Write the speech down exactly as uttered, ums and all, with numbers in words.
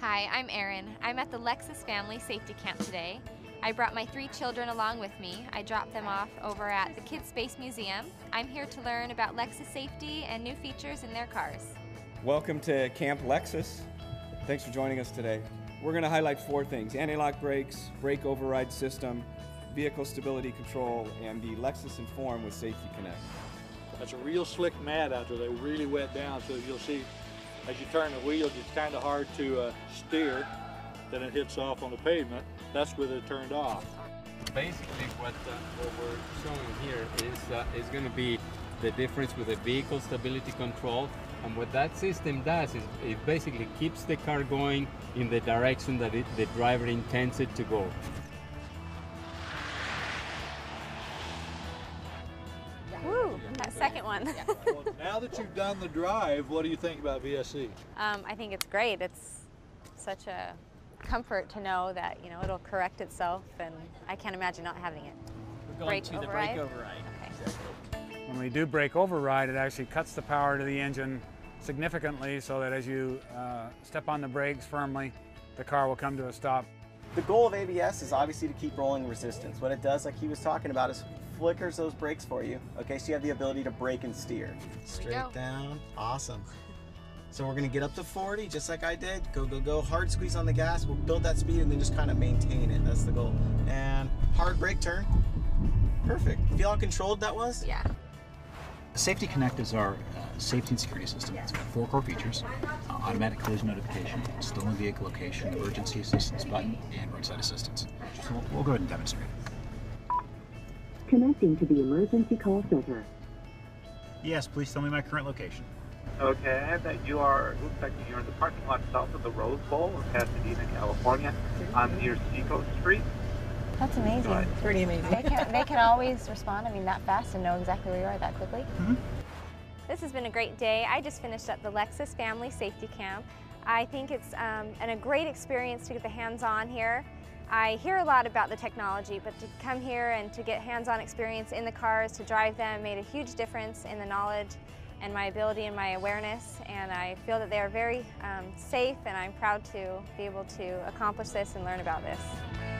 Hi, I'm Erin. I'm at the Lexus Family Safety Camp today. I brought my three children along with me. I dropped them off over at the Kids Space Museum. I'm here to learn about Lexus safety and new features in their cars. Welcome to Camp Lexus. Thanks for joining us today. We're going to highlight four things: anti-lock brakes, brake override system, vehicle stability control, and the Lexus Inform with Safety Connect. That's a real slick mat out there. They really wet down, so you'll see as you turn the wheels, it's kind of hard to uh, steer. Then it hits off on the pavement. That's where they're turned off. Basically, what, uh, what we're showing here is, uh, is going to be the difference with the vehicle stability control. And what that system does is it basically keeps the car going in the direction that it, the driver intends it to go. Woo, that second one. Well, now that you've done the drive, what do you think about V S C? Um, I think it's great. It's such a comfort to know that, you know, it'll correct itself, and I can't imagine not having it. We're going brake to override. the brake override. Okay. Exactly. When we do brake override, it actually cuts the power to the engine significantly, so that as you uh, step on the brakes firmly, the car will come to a stop. The goal of A B S is obviously to keep rolling resistance. What it does, like he was talking about, is flickers those brakes for you. Okay, so you have the ability to brake and steer. Straight down, awesome. So we're gonna get up to forty, just like I did. Go, go, go, hard squeeze on the gas. We'll build that speed and then just kind of maintain it. That's the goal. And hard brake turn, perfect. Feel how controlled that was? Yeah. Safety Connect is our uh, safety and security system. It's got four core features: uh, automatic collision notification, stolen vehicle location, emergency assistance button, and roadside assistance. So we'll, we'll go ahead and demonstrate. Connecting to the emergency call center. Yes, please tell me my current location. Okay, that you are, looks like you're in the parking lot south of the Rose Bowl in Pasadena, California. I'm near Seacoast Street. That's amazing. But pretty amazing. They can, they can always respond, I mean, that fast and know exactly where you are that quickly. Mm-hmm. This has been a great day. I just finished up the Lexus Family Safety Camp. I think it's um, and a great experience to get the hands-on here. I hear a lot about the technology, but to come here and to get hands-on experience in the cars, to drive them, made a huge difference in the knowledge and my ability and my awareness, and I feel that they are very um, safe, and I'm proud to be able to accomplish this and learn about this.